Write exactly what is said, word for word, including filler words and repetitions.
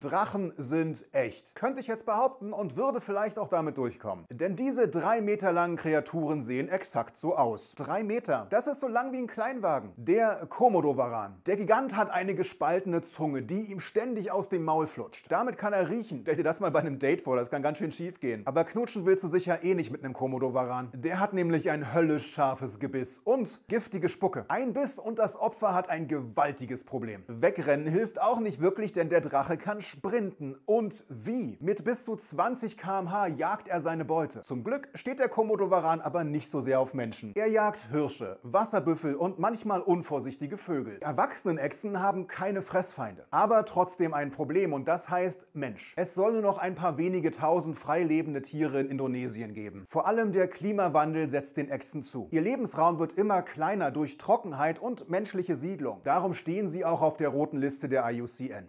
Drachen sind echt. Könnte ich jetzt behaupten und würde vielleicht auch damit durchkommen. Denn diese drei Meter langen Kreaturen sehen exakt so aus. Drei Meter. Das ist so lang wie ein Kleinwagen. Der Komodowaran. Der Gigant hat eine gespaltene Zunge, die ihm ständig aus dem Maul flutscht. Damit kann er riechen. Stell dir das mal bei einem Date vor, das kann ganz schön schief gehen. Aber knutschen willst du sicher eh nicht mit einem Komodowaran. Der hat nämlich ein höllisch scharfes Gebiss und giftige Spucke. Ein Biss und das Opfer hat ein gewaltiges Problem. Wegrennen hilft auch nicht wirklich, denn der Drache kann sprinten. Und wie? Mit bis zu zwanzig Kilometer pro Stunde jagt er seine Beute. Zum Glück steht der Komodowaran aber nicht so sehr auf Menschen. Er jagt Hirsche, Wasserbüffel und manchmal unvorsichtige Vögel. Erwachsenenechsen haben keine Fressfeinde, aber trotzdem ein Problem und das heißt Mensch. Es soll nur noch ein paar wenige tausend frei lebende Tiere in Indonesien geben. Vor allem der Klimawandel setzt den Echsen zu. Ihr Lebensraum wird immer kleiner durch Trockenheit und menschliche Siedlung. Darum stehen sie auch auf der roten Liste der I U C N.